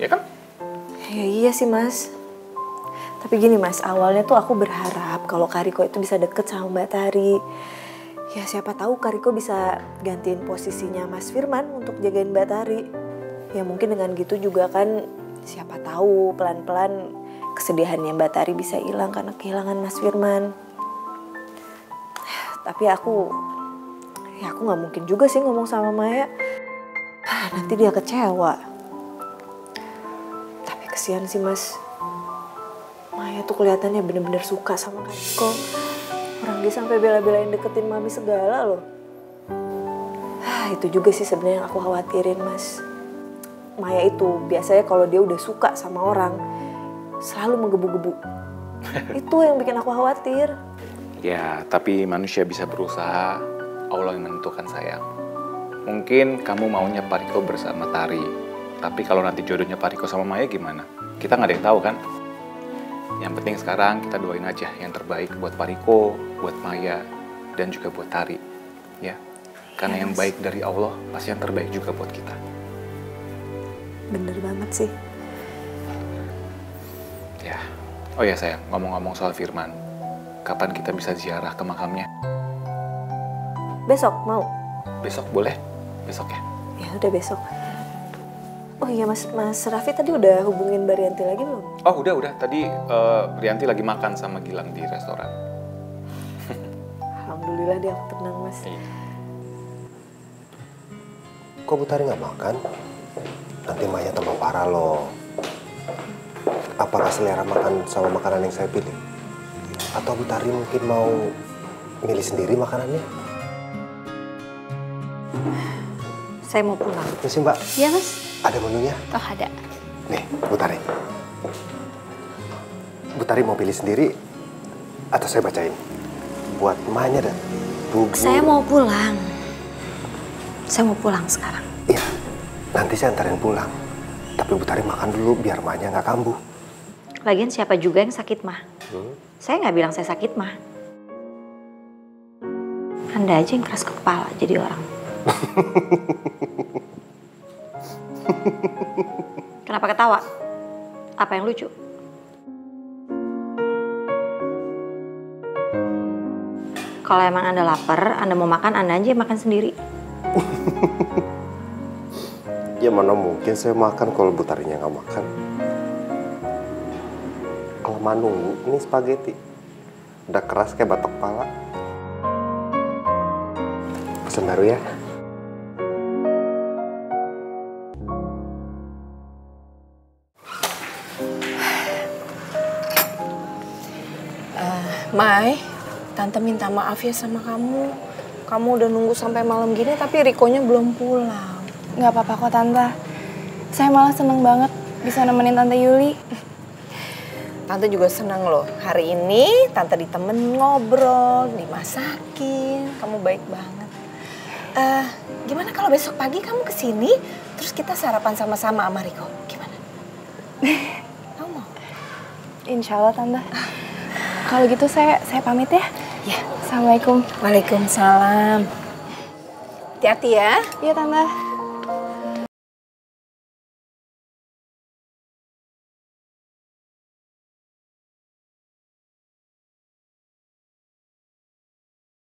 ya kan? Ya iya sih Mas. Tapi gini Mas, awalnya tuh aku berharap kalau Kak Riko itu bisa deket sama Mbak Tari. Ya siapa tahu Kak Riko bisa gantiin posisinya Mas Firman untuk jagain Mbak Tari. Ya mungkin dengan gitu juga kan, siapa tahu pelan-pelan kesedihannya Mbak Tari bisa hilang karena kehilangan Mas Firman. Tapi aku nggak mungkin juga sih ngomong sama Maya. Nanti dia kecewa. Tapi kesian sih Mas. Maya tuh kelihatannya bener-bener suka sama Kak Riko. Orang dia sampai bela-belain deketin Mami segala loh. Itu juga sih sebenarnya yang aku khawatirin Mas. Maya itu biasanya kalau dia udah suka sama orang selalu menggebu-gebu. Itu yang bikin aku khawatir. Ya, tapi manusia bisa berusaha. Allah yang menentukan sayang. Mungkin kamu maunya Pak Riko bersama Tari. Tapi kalau nanti jodohnya Pak Riko sama Maya gimana? Kita nggak ada yang tahu kan? Yang penting sekarang kita doain aja yang terbaik buat Pak Riko, buat Maya, dan juga buat Tari, ya. Karena yang baik dari Allah pasti yang terbaik juga buat kita. Bener banget sih. Ya, oh ya sayang, ngomong-ngomong soal Firman, kapan kita bisa ziarah ke makamnya? Besok mau? Besok boleh, besok ya. Ya udah besok. Oh iya Mas Raffi tadi udah hubungin Mbak Rianti lagi belum? Oh udah tadi Rianti lagi makan sama Gilang di restoran. Alhamdulillah dia tenang Mas. Iya. Kok Butari nggak makan? Nanti Maya tambah parah loh. Apakah selera makan sama makanan yang saya pilih? Atau Butari mungkin mau milih sendiri makanannya? Saya mau pulang. Masih Mbak? Iya Mas. Ada menunya? Oh ada. Nih, Butari. Butari mau pilih sendiri atau saya bacain? Buat Mahnya dan Bu. Saya mau pulang. Saya mau pulang sekarang. Iya, nanti saya antarin pulang. Tapi Butari makan dulu biar Mahnya nggak kambuh. Lagian siapa juga yang sakit Mah? Saya nggak bilang saya sakit Mah. Anda aja yang keras kepala jadi orang. Kenapa ketawa? Apa yang lucu? Kalau emang Anda lapar, Anda mau makan, Anda aja makan sendiri. Ya mana mungkin saya makan kalau Butarinya nggak makan. Lama nunggu, ini spaghetti. Udah keras kayak batok pala. Pesan baru ya. Mai, Tante minta maaf ya sama kamu. Kamu udah nunggu sampai malam gini tapi Rikonya belum pulang. Gak apa-apa kok Tante. Saya malah seneng banget bisa nemenin Tante Yuli. Tante juga seneng loh. Hari ini Tante ditemen ngobrol, dimasakin. Kamu baik banget. Gimana kalau besok pagi kamu kesini terus kita sarapan sama-sama sama Riko? Gimana? Kamu mau? Insya Allah Tante. Kalau gitu saya pamit ya. Ya. Assalamualaikum. Waalaikumsalam. Hati-hati ya. Iya Tante.